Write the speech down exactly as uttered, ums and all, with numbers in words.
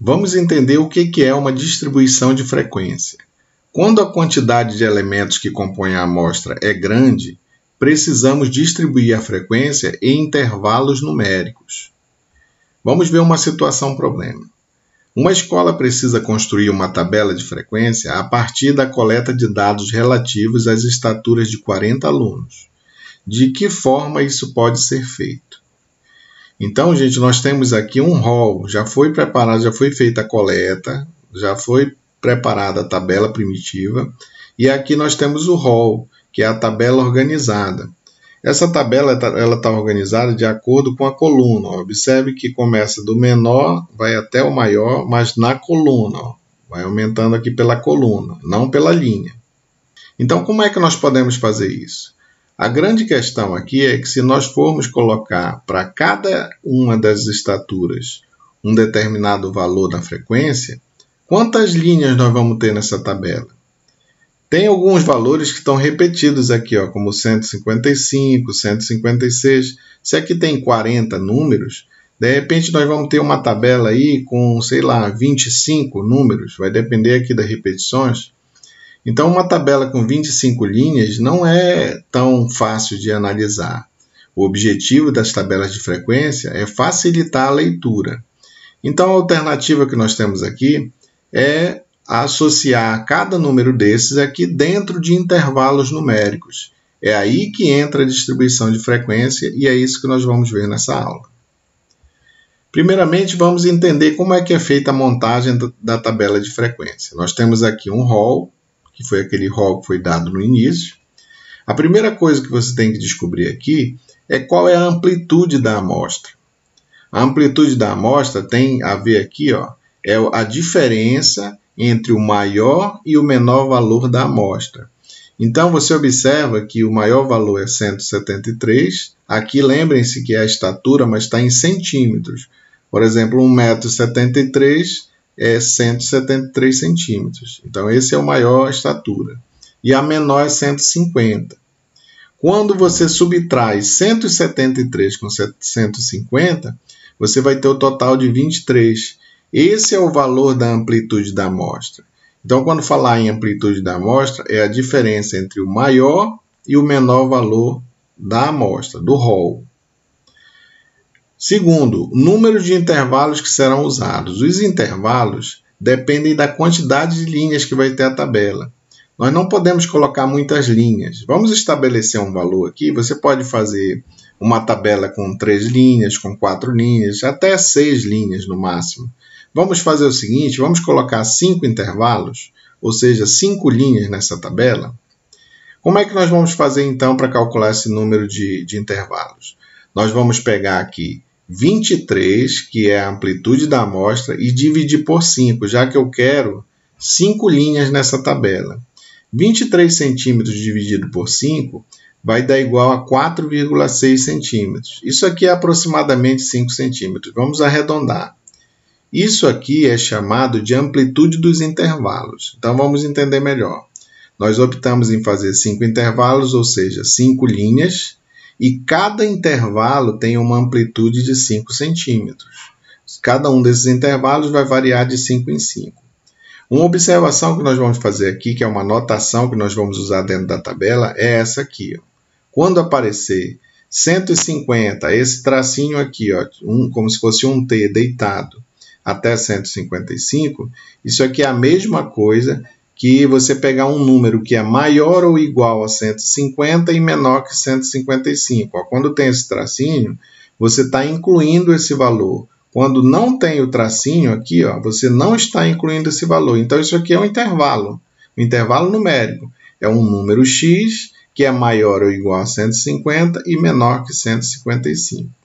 Vamos entender o que é uma distribuição de frequência. Quando a quantidade de elementos que compõem a amostra é grande, precisamos distribuir a frequência em intervalos numéricos. Vamos ver uma situação problema. Uma escola precisa construir uma tabela de frequência a partir da coleta de dados relativos às estaturas de quarenta alunos. De que forma isso pode ser feito? Então, gente, nós temos aqui um rol, já foi preparado, já foi feita a coleta, já foi preparada a tabela primitiva, e aqui nós temos o rol, que é a tabela organizada. Essa tabela está organizada de acordo com a coluna. Observe que começa do menor, vai até o maior, mas na coluna. Vai aumentando aqui pela coluna, não pela linha. Então, como é que nós podemos fazer isso? A grande questão aqui é que se nós formos colocar para cada uma das estaturas um determinado valor da frequência, quantas linhas nós vamos ter nessa tabela? Tem alguns valores que estão repetidos aqui, ó, como cento e cinquenta e cinco, cento e cinquenta e seis. Se aqui tem quarenta números, de repente nós vamos ter uma tabela aí com, sei lá, vinte e cinco números, vai depender aqui das repetições. Então, uma tabela com vinte e cinco linhas não é tão fácil de analisar. O objetivo das tabelas de frequência é facilitar a leitura. Então, a alternativa que nós temos aqui é associar cada número desses aqui dentro de intervalos numéricos. É aí que entra a distribuição de frequência e é isso que nós vamos ver nessa aula. Primeiramente, vamos entender como é que é feita a montagem da tabela de frequência. Nós temos aqui um rol, que foi aquele rol que foi dado no início. A primeira coisa que você tem que descobrir aqui é qual é a amplitude da amostra. A amplitude da amostra tem a ver aqui, ó, é a diferença entre o maior e o menor valor da amostra. Então, você observa que o maior valor é cento e setenta e três. Aqui, lembrem-se que é a estatura, mas está em centímetros. Por exemplo, um metro e setenta e três é cento e setenta e três centímetros. Então, esse é o maior estatura. E a menor é cento e cinquenta. Quando você subtrai cento e setenta e três com cento e cinquenta, você vai ter o total de vinte e três. Esse é o valor da amplitude da amostra. Então, quando falar em amplitude da amostra, é a diferença entre o maior e o menor valor da amostra, do rol. Segundo, número de intervalos que serão usados. Os intervalos dependem da quantidade de linhas que vai ter a tabela. Nós não podemos colocar muitas linhas. Vamos estabelecer um valor aqui. Você pode fazer uma tabela com três linhas, com quatro linhas, até seis linhas no máximo. Vamos fazer o seguinte, vamos colocar cinco intervalos, ou seja, cinco linhas nessa tabela. Como é que nós vamos fazer então para calcular esse número de, de intervalos? Nós vamos pegar aqui vinte e três, que é a amplitude da amostra, e dividir por cinco, já que eu quero cinco linhas nessa tabela. vinte e três centímetros dividido por cinco vai dar igual a quatro vírgula seis centímetros. Isso aqui é aproximadamente cinco centímetros. Vamos arredondar. Isso aqui é chamado de amplitude dos intervalos. Então, vamos entender melhor. Nós optamos em fazer cinco intervalos, ou seja, cinco linhas, e cada intervalo tem uma amplitude de cinco centímetros. Cada um desses intervalos vai variar de cinco em cinco. Uma observação que nós vamos fazer aqui, que é uma notação que nós vamos usar dentro da tabela, é essa aqui, ó. Quando aparecer cento e cinquenta, esse tracinho aqui, ó, um, como se fosse um T deitado, até cento e cinquenta e cinco, isso aqui é a mesma coisa que você pegar um número que é maior ou igual a cento e cinquenta e menor que cento e cinquenta e cinco. Quando tem esse tracinho, você está incluindo esse valor. Quando não tem o tracinho aqui, ó, você não está incluindo esse valor. Então, isso aqui é um intervalo, um intervalo numérico. É um número x que é maior ou igual a cento e cinquenta e menor que cento e cinquenta e cinco.